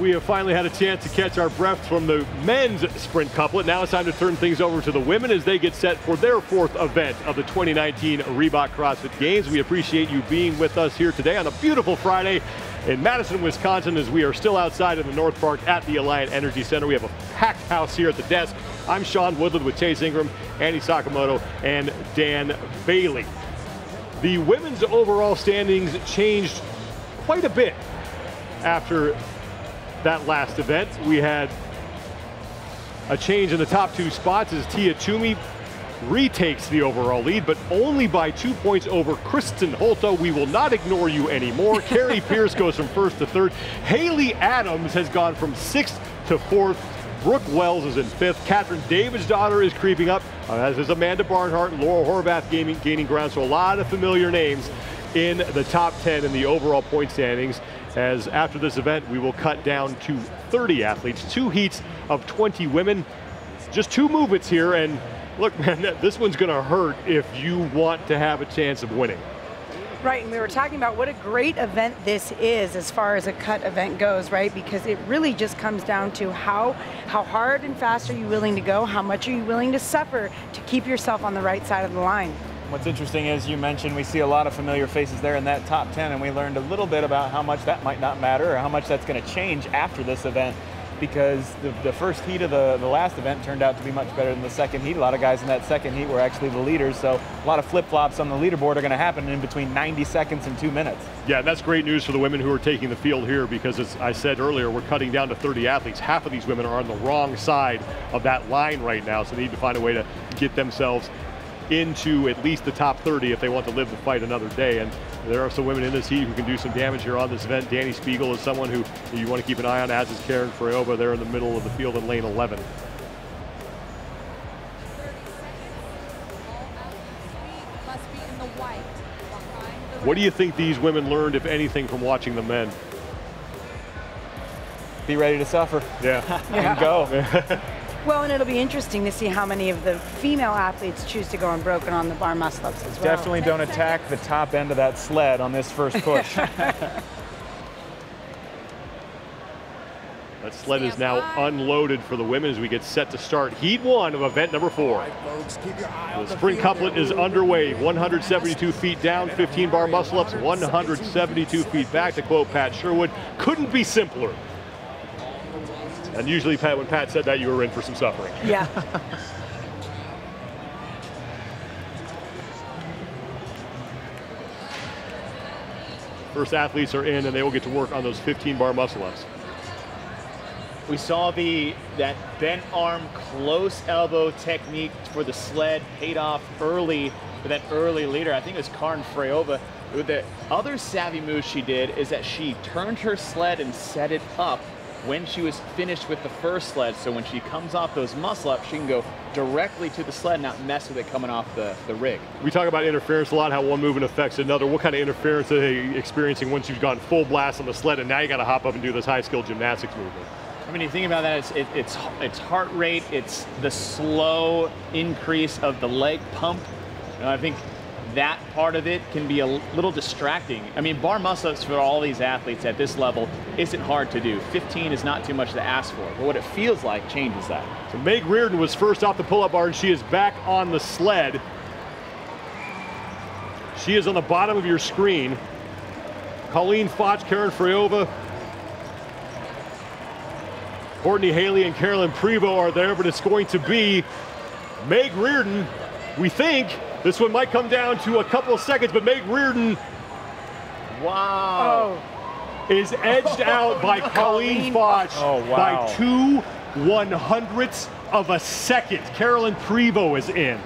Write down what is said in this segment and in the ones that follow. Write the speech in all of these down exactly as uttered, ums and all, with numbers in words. We have finally had a chance to catch our breath from the men's sprint couplet. Now it's time to turn things over to the women as they get set for their fourth event of the twenty nineteen Reebok CrossFit Games. We appreciate you being with us here today on a beautiful Friday in Madison, Wisconsin, as we are still outside in the North Park at the Alliant Energy Center. We have a packed house here at the desk. I'm Sean Woodland with Chase Ingram, Annie Sakamoto, and Dan Bailey. The women's overall standings changed quite a bit after that last event. We had a change in the top two spots as Tia Toomey retakes the overall lead, but only by two points over Kristin Holtan. We will not ignore you anymore. Carrie Pierce goes from first to third. Haley Adams has gone from sixth to fourth. Brooke Wells is in fifth. Katrin Davidsdottir is creeping up, as is Amanda Barnhart and Laura Horvath gaining, gaining ground. So a lot of familiar names in the top ten in the overall point standings, as after this event we will cut down to thirty athletes, two heats of twenty women, just two movements here. And look, man, this one's gonna hurt if you want to have a chance of winning. Right, and we were talking about what a great event this is as far as a cut event goes, right? Because it really just comes down to how how hard and fast are you willing to go, how much are you willing to suffer to keep yourself on the right side of the line. What's interesting is, you mentioned we see a lot of familiar faces there in that top ten, and we learned a little bit about how much that might not matter or how much that's going to change after this event, because the, the first heat of the, the last event turned out to be much better than the second heat. A lot of guys in that second heat were actually the leaders, so a lot of flip-flops on the leaderboard are going to happen in between ninety seconds and two minutes. Yeah, that's great news for the women who are taking the field here, because as I said earlier, we're cutting down to thirty athletes. Half of these women are on the wrong side of that line right now, so they need to find a way to get themselves into at least the top thirty if they want to live the fight another day. And there are some women in this heat who can do some damage here on this event. Danny Spiegel is someone who you want to keep an eye on, as is Karen Freyova. They're in the middle of the field in lane eleven. What do you think these women learned, if anything, from watching the men? Be ready to suffer. Yeah. And go. Well, and it'll be interesting to see how many of the female athletes choose to go unbroken on the bar muscle-ups as well. Definitely don't attack the top end of that sled on this first push. That sled is now unloaded for the women as we get set to start heat one of event number four. The sprint couplet is underway. one hundred seventy-two feet down, fifteen bar muscle-ups, one hundred seventy-two feet back. To quote Pat Sherwood, couldn't be simpler. And usually, Pat, when Pat said that, you were in for some suffering. Yeah. First athletes are in, and they will get to work on those fifteen bar muscle-ups. We saw the that bent arm, close elbow technique for the sled paid off early for that early leader. I think it was Karen Freyova. The other savvy move she did is that she turned her sled and set it up when she was finished with the first sled, so when she comes off those muscle ups, she can go directly to the sled and not mess with it coming off the, the rig. We talk about interference a lot, how one movement affects another. What kind of interference are they experiencing once you've gone full blast on the sled and now you got to hop up and do this high skill gymnastics movement? I mean, you think about that, it's, it, it's, it's heart rate, it's the slow increase of the leg pump. And I think that part of it can be a little distracting. I mean, bar muscle-ups for all these athletes at this level isn't hard to do. fifteen is not too much to ask for, but what it feels like changes that. So Meg Reardon was first off the pull-up bar, and she is back on the sled. She is on the bottom of your screen. Colleen Fotsch, Karen Freyova, Courtney Haley, and Carolyn Prevost are there, but it's going to be Meg Reardon, we think. This one might come down to a couple of seconds, but Meg Reardon, wow, oh. is edged out by Colleen Fotsch oh, wow. by two one hundredths of a second. Carolyn Prevost is in.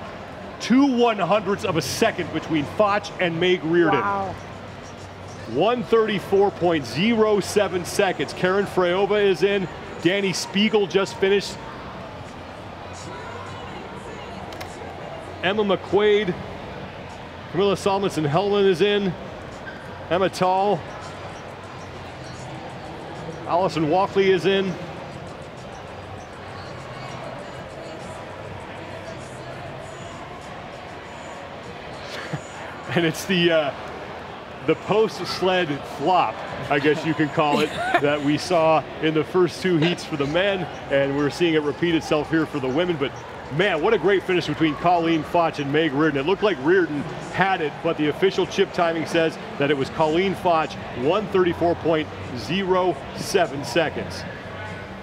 Two one hundredths of a second between Fotsch and Meg Reardon. Wow. one thirty-four point oh seven seconds. Karen Freyova is in. Danny Spiegel just finished. Emma McQuaid, Camilla Salmonson Hellman is in, Emma Tall, Allison Walkley is in. And it's the, uh, the post sled flop, I guess you can call it, that we saw in the first two heats for the men, and we're seeing it repeat itself here for the women. But man, what a great finish between Colleen Fotsch and Meg Reardon. It looked like Reardon had it, but the official chip timing says that it was Colleen Fotsch, one thirty-four point oh seven seconds.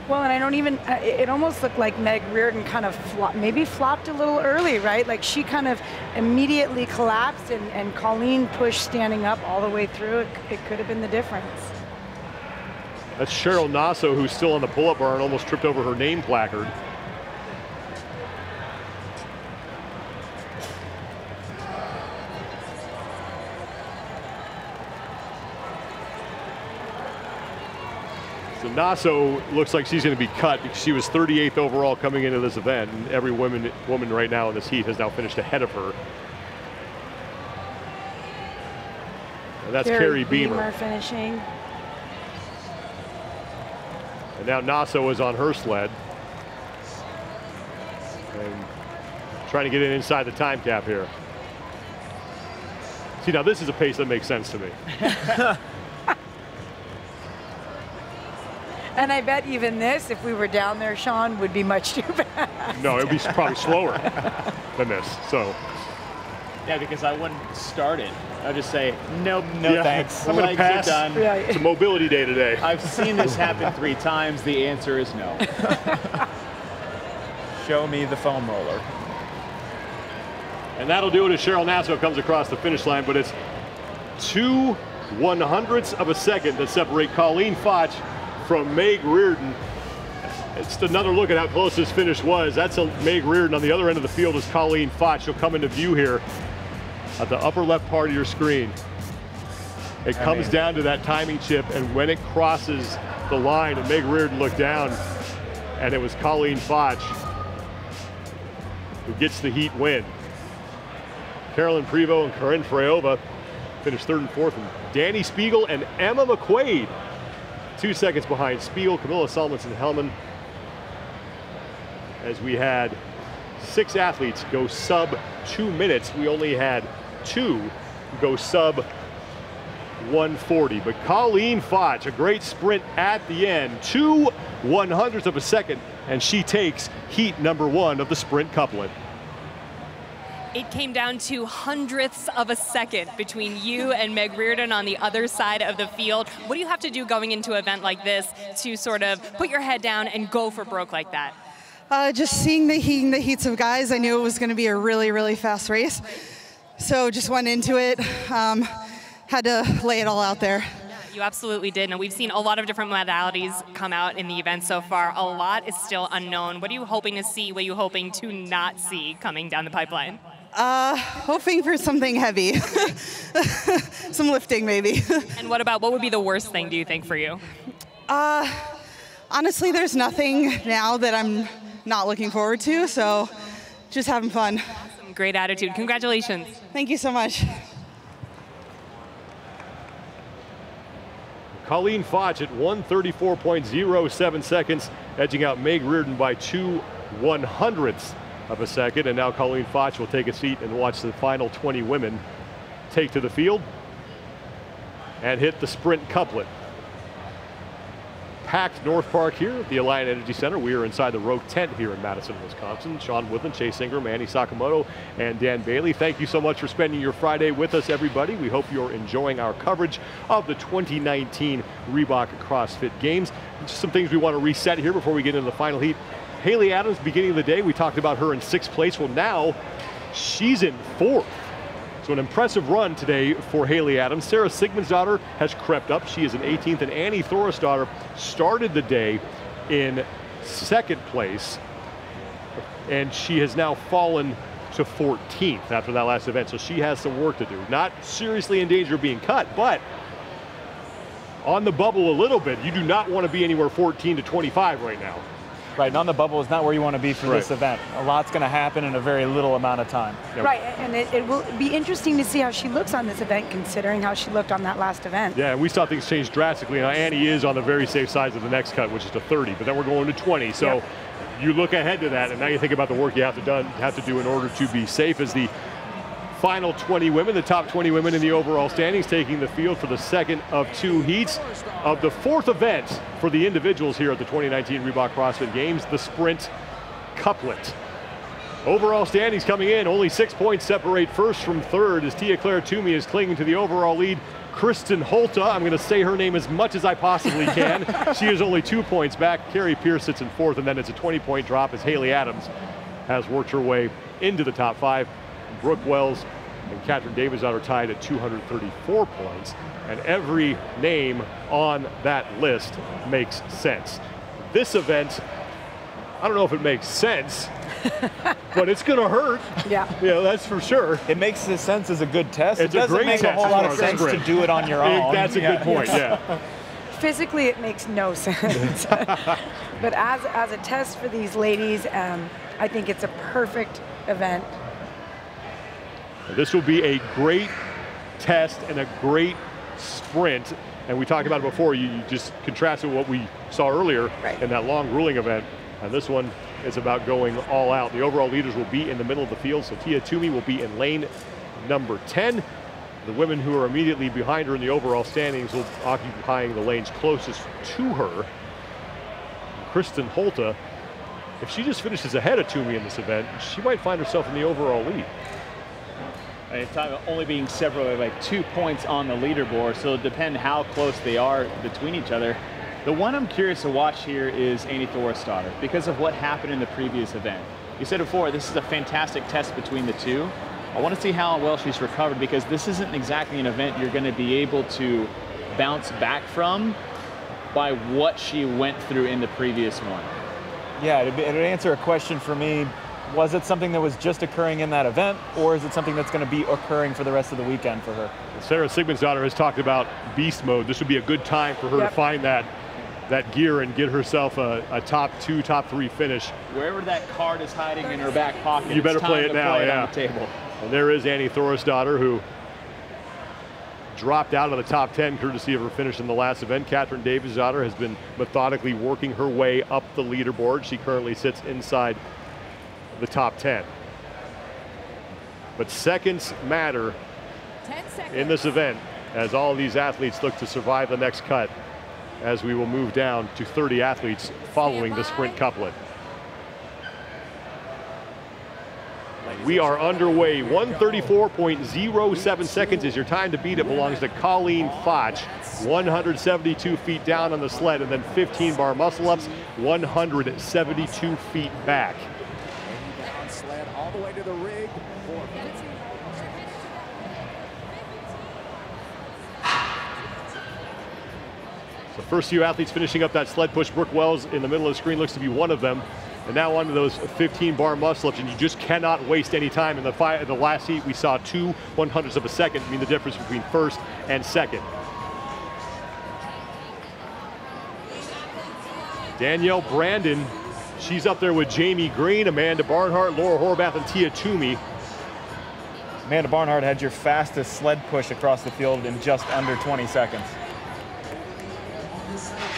Well, and I don't even, it almost looked like Meg Reardon kind of flop, maybe flopped a little early, right? Like she kind of immediately collapsed, and, and Colleen pushed standing up all the way through. It, it could have been the difference. That's Cheryl Nasso, who's still on the pull-up bar and almost tripped over her name placard. Nasso looks like she's going to be cut because she was thirty-eighth overall coming into this event, and every woman woman right now in this heat has now finished ahead of her. And that's Carrie, Carrie Beamer. Beamer finishing. And now Nasso is on her sled and trying to get in inside the time cap here. See, now this is a pace that makes sense to me. And I bet even this, if we were down there, Sean, would be much too fast. No, it would be probably slower than this, so. Yeah, because I wouldn't start it. I'd just say, nope, no yeah, thanks. I'm going to pass. Done. Yeah. It's a mobility day today. I've seen this happen three times. The answer is no. Show me the foam roller. And that'll do it as Cheryl Nasso comes across the finish line, but it's two one hundredths of a second that separate Colleen Fotsch from Meg Reardon. It's another look at how close this finish was. That's a Meg Reardon. On the other end of the field is Colleen Fotsch. She'll come into view here at the upper left part of your screen. It I comes mean. down to that timing chip, and when it crosses the line, and Meg Reardon looked down, and it was Colleen Fotsch who gets the heat win. Carolyn Prevost and Karen Freyova finished third and fourth, and Danny Spiegel and Emma McQuaid two seconds behind Spiegel, Camilla Salmonson Hellman, as we had six athletes go sub two minutes. We only had two go sub one forty. But Colleen Fotsch, a great sprint at the end, two one hundredths of a second, and she takes heat number one of the sprint couplet. It came down to hundredths of a second between you and Meg Reardon on the other side of the field. What do you have to do going into an event like this to sort of put your head down and go for broke like that? Uh, just seeing the heat and the heats of guys, I knew it was going to be a really, really fast race. So just went into it, um, had to lay it all out there. You absolutely did. Now, we've seen a lot of different modalities come out in the event so far. A lot is still unknown. What are you hoping to see? What are you hoping to not see coming down the pipeline? Uh, hoping for something heavy, some lifting maybe. And what about, what would be the worst thing, do you think, for you? Uh, honestly, there's nothing now that I'm not looking forward to, so just having fun. Awesome. Great attitude. Congratulations. Thank you so much. Colleen Fotsch at one thirty-four point oh seven seconds, edging out Meg Reardon by two one hundredths of a second, and now Colleen Fotsch will take a seat and watch the final twenty women take to the field and hit the sprint couplet. Packed North Park here at the Alliant Energy Center. We are inside the Rogue tent here in Madison, Wisconsin. Sean Woodland, Chase Ingram, Annie Sakamoto, and Dan Bailey. Thank you so much for spending your Friday with us, everybody. We hope you're enjoying our coverage of the twenty nineteen Reebok CrossFit Games. Just some things we want to reset here before we get into the final heat. Haley Adams, beginning of the day, we talked about her in sixth place. Well, now she's in fourth. So an impressive run today for Haley Adams. Sara Sigmundsdottir has crept up. She is in eighteenth, and Annie Thorisdottir started the day in second place, and she has now fallen to fourteenth after that last event. So she has some work to do. Not seriously in danger of being cut, but on the bubble a little bit. You do not want to be anywhere fourteen to twenty-five right now. Right, and on the bubble is not where you want to be for right. this event. A lot's going to happen in a very little amount of time. Yep. Right, and it, it will be interesting to see how she looks on this event, considering how she looked on that last event. Yeah, and we saw things change drastically. Now, Annie is on the very safe side of the next cut, which is to thirty, but then we're going to twenty. So yep. you look ahead to that, and now you think about the work you have to, done, have to do in order to be safe as the final twenty women, the top twenty women in the overall standings, taking the field for the second of two heats of the fourth event for the individuals here at the twenty nineteen Reebok CrossFit Games, the sprint couplet. Overall standings coming in, only six points separate first from third, as Tia Claire Toomey is clinging to the overall lead. Kristin Holtan, I'm going to say her name as much as I possibly can. She is only two points back. Carrie Pierce sits in fourth, and then it's a twenty point drop as Haley Adams has worked her way into the top five. Brooke Wells and Katrin Davidsdottir are tied at two hundred thirty-four points, and every name on that list makes sense. This event, I don't know if it makes sense, but it's going to hurt. Yeah. Yeah, that's for sure. It makes the sense as a good test. It's it doesn't make a whole lot of sense to do it on your own. That's a yeah. good point, yeah. Physically, it makes no sense. But as, as a test for these ladies, um, I think it's a perfect event. This will be a great test and a great sprint. And we talked about it before. You, you just contrast it with what we saw earlier right. in that long grueling event. And this one is about going all out. The overall leaders will be in the middle of the field. So Tia Toomey will be in lane number ten. The women who are immediately behind her in the overall standings will be occupying the lanes closest to her. Kristin Holtan, if she just finishes ahead of Toomey in this event, she might find herself in the overall lead. And it's talking about only being separated by two points on the leaderboard, so it'll depend how close they are between each other. The one I'm curious to watch here is Annie Thorisdottir, because of what happened in the previous event. You said before, this is a fantastic test between the two. I want to see how well she's recovered, because this isn't exactly an event you're going to be able to bounce back from by what she went through in the previous one. Yeah, it would answer a question for me. Was it something that was just occurring in that event, or is it something that's going to be occurring for the rest of the weekend for her? Sara Sigmundsdottir has talked about beast mode. This would be a good time for her yep. to find that that gear and get herself a, a top two, top three finish. Wherever that card is hiding in her back pocket, you better play it now. Play it yeah. on the table. And there is Annie Thorisdottir, who dropped out of the top ten courtesy of her finish in the last event. Katrin Davidsdottir has been methodically working her way up the leaderboard. She currently sits inside the top ten. But seconds matter seconds. in this event, as all these athletes look to survive the next cut, as we will move down to thirty athletes following the sprint couplet. We are underway. one thirty-four point oh seven seconds is your time to beat. It belongs to Colleen Fotsch. one hundred seventy-two feet down on the sled, and then fifteen bar muscle ups, one hundred seventy-two feet back. All the way to the rig. The first few athletes finishing up that sled push. Brooke Wells in the middle of the screen looks to be one of them. And now onto those fifteen bar muscle ups, and you just cannot waste any time. In the, fi in the last heat, we saw two one hundredths of a second being the difference between first and second. Danielle Brandon, she's up there with Jamie Green, Amanda Barnhart, Laura Horvath, and Tia Toomey. Amanda Barnhart had your fastest sled push across the field in just under twenty seconds.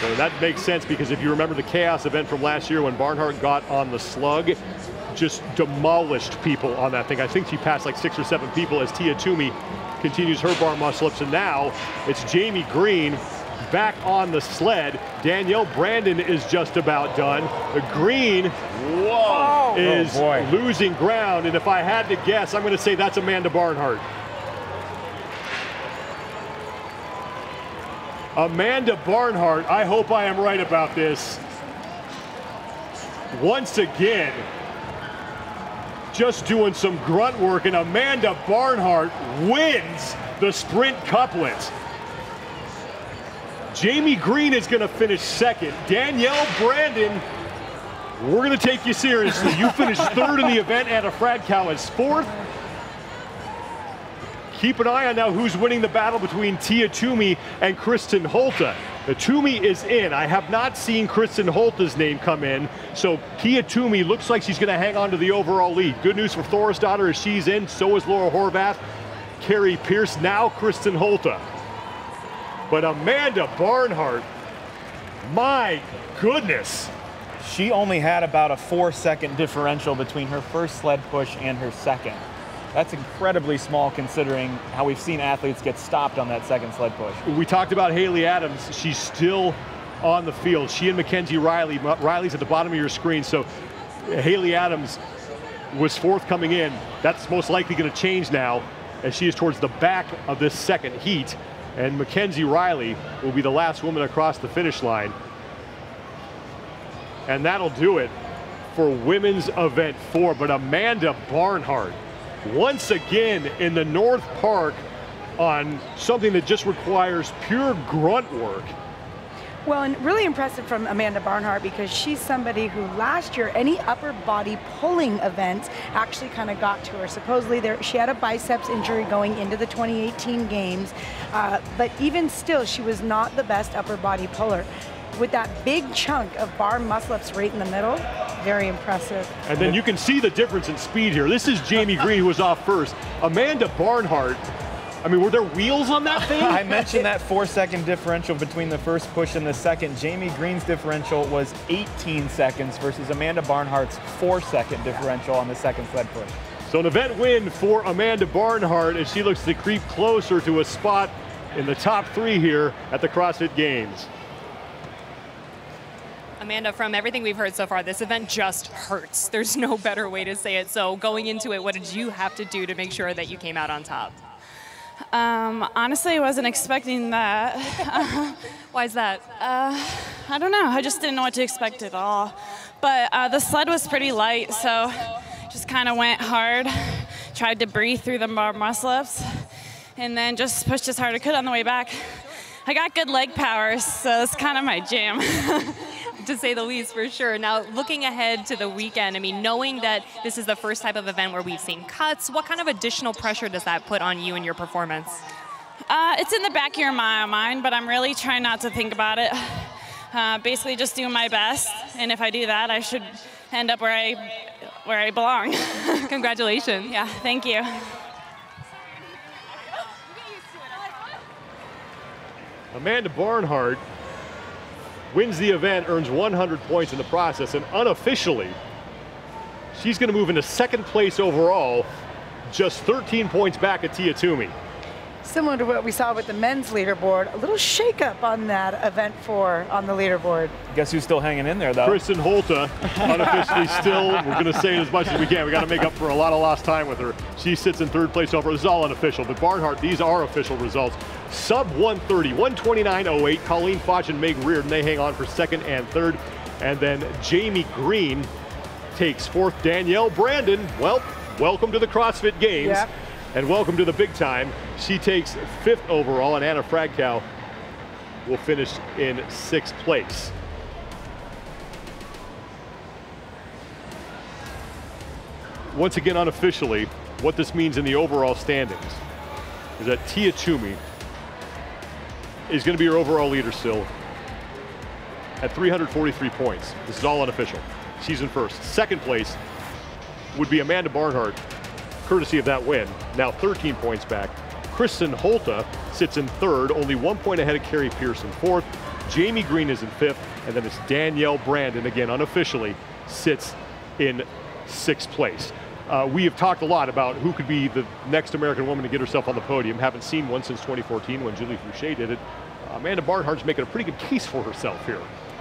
So that makes sense, because if you remember the chaos event from last year when Barnhart got on the slug, just demolished people on that thing. I think she passed like six or seven people as Tia Toomey continues her bar muscle-ups. And now it's Jamie Green back on the sled. Danielle Brandon is just about done. The Green Whoa. is oh losing ground, and if I had to guess, I'm going to say that's Amanda Barnhart. Amanda Barnhart, I hope I am right about this. Once again, just doing some grunt work, and Amanda Barnhart wins the sprint couplet. Jamie Green is going to finish second. Danielle Brandon, we're going to take you seriously. You finished third in the event. Anna Fradkow is fourth. Keep an eye on now who's winning the battle between Tia Toomey and Kristin Holtan. The Toomey is in. I have not seen Kristin Holta's name come in, so Tia Toomey looks like she's going to hang on to the overall lead. Good news for Thorisdottir, as she's in. So is Laura Horvath, Carrie Pierce, now Kristin Holtan. But Amanda Barnhart, my goodness. She only had about a four second differential between her first sled push and her second. That's incredibly small considering how we've seen athletes get stopped on that second sled push. We talked about Haley Adams. She's still on the field. She and Mackenzie Riley. Riley's at the bottom of your screen, so Haley Adams was fourth coming in. That's most likely going to change now as she is towards the back of this second heat, and Mackenzie Riley will be the last woman across the finish line. And that'll do it for women's event four, but Amanda Barnhart once again in the North Park on something that just requires pure grunt work. Well, and really impressive from Amanda Barnhart, because she's somebody who last year, any upper body pulling events actually kind of got to her. Supposedly there, she had a biceps injury going into the twenty eighteen games, uh, but even still, she was not the best upper body puller. With that big chunk of bar muscle-ups right in the middle, very impressive. And then you can see the difference in speed here. This is Jamie Green, who was off first. Amanda Barnhart, I mean, were there wheels on that thing? I mentioned that four-second differential between the first push and the second. Jamie Green's differential was eighteen seconds versus Amanda Barnhart's four-second differential on the second sled push. So an event win for Amanda Barnhart as she looks to creep closer to a spot in the top three here at the CrossFit Games. Amanda, from everything we've heard so far, this event just hurts. There's no better way to say it. So going into it, what did you have to do to make sure that you came out on top? Um, honestly, I wasn't expecting that. Uh, Why is that? Uh, I don't know. I just didn't know what to expect at all. But uh, the sled was pretty light, so just kind of went hard, tried to breathe through the bar muscle-ups, and then just pushed as hard as I could on the way back. I got good leg power, so that's kind of my jam. To say the least, for sure. Now, looking ahead to the weekend, I mean, knowing that this is the first type of event where we've seen cuts, what kind of additional pressure does that put on you and your performance? Uh, it's in the back of your mind, but I'm really trying not to think about it. Uh, basically, just do my best, and if I do that, I should end up where I, where I belong. Congratulations. Yeah, thank you. Amanda Barnhart wins the event, earns one hundred points in the process, and unofficially, she's gonna move into second place overall, just thirteen points back at Tia Toomey. Similar to what we saw with the men's leaderboard, a little shakeup on that event four on the leaderboard. Guess who's still hanging in there, though? Kristin Holtan, unofficially still. We're gonna say it as much as we can. We gotta make up for a lot of lost time with her. She sits in third place overall. This is all unofficial, but Barnhart, these are official results. Sub one thirty, one twenty-nine oh eight. Colleen Fotsch and Meg Reardon, they hang on for second and third. And then Jamie Green takes fourth. Danielle Brandon, well, welcome to the CrossFit Games. Yep. And welcome to the big time. She takes fifth overall, and Anna Fragkow will finish in sixth place. Once again, unofficially, what this means in the overall standings is that Tia Toomey is going to be your overall leader still at three hundred forty-three points. This is all unofficial. She's in first. Second place would be Amanda Barnhart, courtesy of that win, now thirteen points back. Kristin Holtan sits in third, only one point ahead of Carrie Pierce in fourth. Jamie Green is in fifth, and then it's Danielle Brandon, again unofficially, sits in sixth place. Uh, we have talked a lot about who could be the next American woman to get herself on the podium. Haven't seen one since twenty fourteen when Julie Fouché did it. Uh, Amanda Barnhart's making a pretty good case for herself here.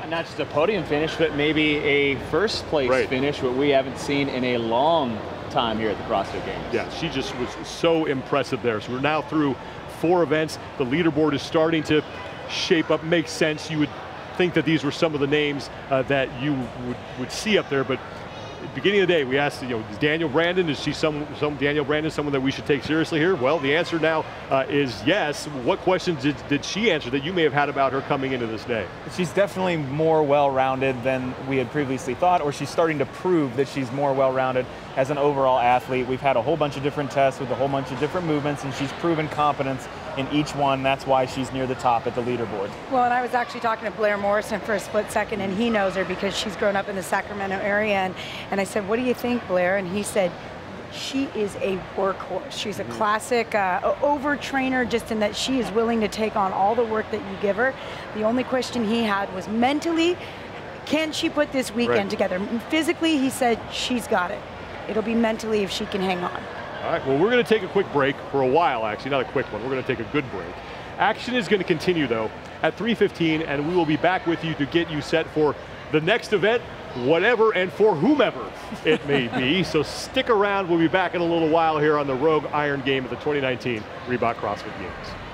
Not just a podium finish, but maybe a first place right. finish, what we haven't seen in a long time here at the CrossFit Games. Yeah, she just was so impressive there. So we're now through four events. The leaderboard is starting to shape up, makes sense. You would think that these were some of the names uh, that you would, would see up there, but at the beginning of the day, we asked, you know, is Danielle Brandon, is she some, some Danielle Brandon someone that we should take seriously here? Well, the answer now uh, is yes. What questions did, did she answer that you may have had about her coming into this day? She's definitely more well-rounded than we had previously thought, or she's starting to prove that she's more well-rounded as an overall athlete. We've had a whole bunch of different tests with a whole bunch of different movements, and she's proven competence in each one. That's why she's near the top at the leaderboard. Well, and I was actually talking to Blair Morrison for a split second, and he knows her because she's grown up in the Sacramento area, and, and I said, what do you think, Blair? And he said, she is a workhorse. She's a mm-hmm. classic uh, overtrainer, just in that she is willing to take on all the work that you give her. The only question he had was mentally, can she put this weekend right. together? Physically, he said, she's got it. It'll be mentally if she can hang on. All right, well, we're going to take a quick break for a while, actually, not a quick one. We're going to take a good break. Action is going to continue, though, at three fifteen, and we will be back with you to get you set for the next event, whatever and for whomever it may be. So stick around. We'll be back in a little while here on the Rogue Iron Game at the twenty nineteen Reebok CrossFit Games.